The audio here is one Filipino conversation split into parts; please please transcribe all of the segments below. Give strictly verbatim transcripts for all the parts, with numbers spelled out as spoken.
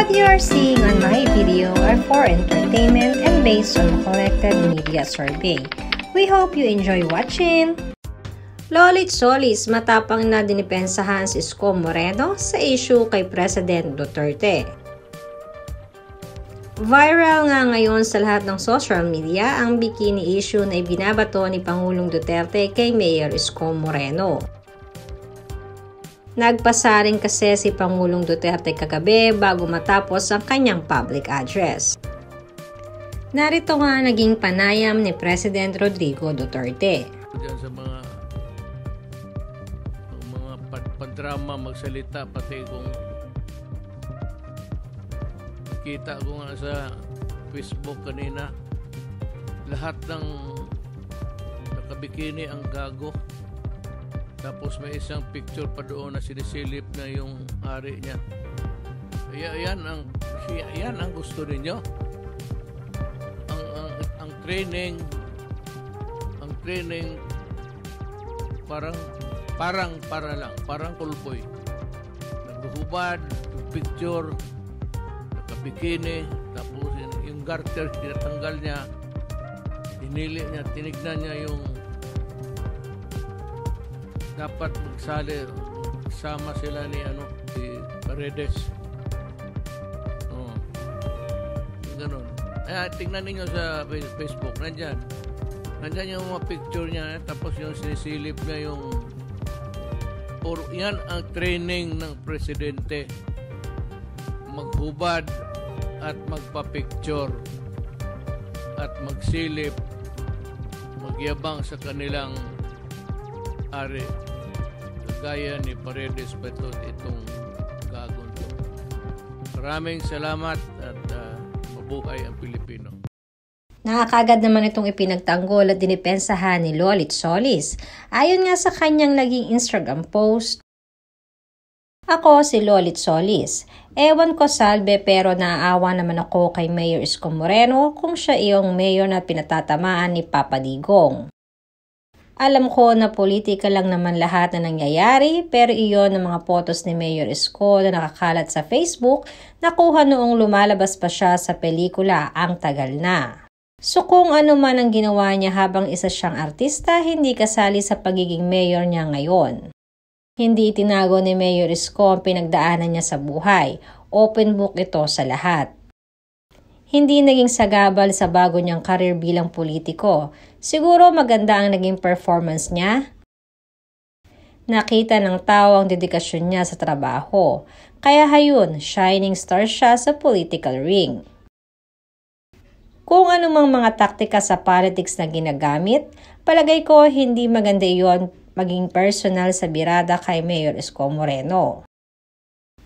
What you are seeing on my video are for entertainment and based on a collected media survey. We hope you enjoy watching! Lolit Solis, matapang na dinipensahan si Isko Moreno sa issue kay President Duterte. Viral nga ngayon sa lahat ng social media ang bikini issue na ibinabato ni Pangulong Duterte kay Mayor Isko Moreno. Nagpasaring kasi si Pangulong Duterte kagabi bago matapos ang kanyang public address. Narito nga naging panayam ni President Rodrigo Duterte. Drama magsalita, pati kung kita ko nga sa Facebook kanina, lahat ng nakabikini ang gago, tapos may isang picture pa doon na sinisilip na yung ari niya. Ay, yan ang yan ang gusto ninyo, ang, ang, ang training ang training parang Parang para lang, parang kulpoy. Naghuhubad, picture, nakabikini, tapos yung garter, tinatanggal niya, tinili niya, tinignan niya yung dapat magsali, sama sila ni ano, si Mercedes. Oh. Ganun. Ay, tingnan niyo sa Facebook, nandiyan. Nandiyan yung mga picture niya, tapos yung sinisilip niya yung or yan ang training ng presidente, maghubad at magpapicture at magsilip, magyabang sa kanilang ari, kagaya ni Paredes Betot, itong gagawin to. Maraming salamat at uh, mabuhay ang Pilipino. Nakakagad naman itong ipinagtanggol at dinipensahan ni Lolit Solis. Ayon nga sa kanyang naging Instagram post, "Ako si Lolit Solis. Ewan ko salve pero naaawa naman ako kay Mayor Isko Moreno kung siya iyong mayor na pinatatamaan ni Papa Digong. Alam ko na politika lang naman lahat na nangyayari pero iyon ang mga photos ni Mayor Isko na nakakalat sa Facebook nakuha noong lumalabas pa siya sa pelikula Ang Tagal Na. So kung ano man ang ginawa niya habang isa siyang artista, hindi kasali sa pagiging mayor niya ngayon. Hindi itinago ni Mayor Isko ang pinagdaanan niya sa buhay. Open book ito sa lahat. Hindi naging sagabal sa bago niyang karir bilang politiko. Siguro maganda ang naging performance niya. Nakita ng tao ang dedikasyon niya sa trabaho. Kaya hayun, shining star siya sa political ring. Kung anumang mga taktika sa politics na ginagamit, palagay ko hindi maganda iyon maging personal sa birada kay Mayor Isko Moreno.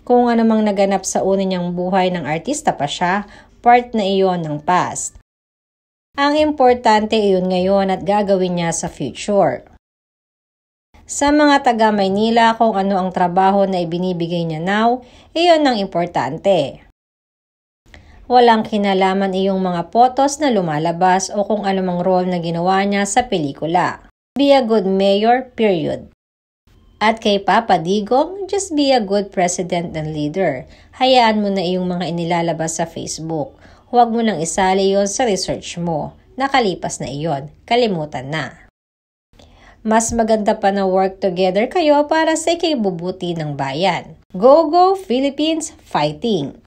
Kung anumang naganap sa una niyang buhay ng artista pa siya, part na iyon ng past. Ang importante iyon ngayon at gagawin niya sa future. Sa mga taga Maynila, kung ano ang trabaho na ibinibigay niya now, iyon ang importante. Walang kinalaman iyong mga photos na lumalabas o kung anumang role na ginawa niya sa pelikula. Be a good mayor, period. At kay Papa Digong, just be a good president and leader. Hayaan mo na iyong mga inilalabas sa Facebook. Huwag mo nang isali yon sa research mo. Nakalipas na iyon. Kalimutan na. Mas maganda pa na work together kayo para sa ikabubuti ng bayan. Go, go, Philippines, fighting!"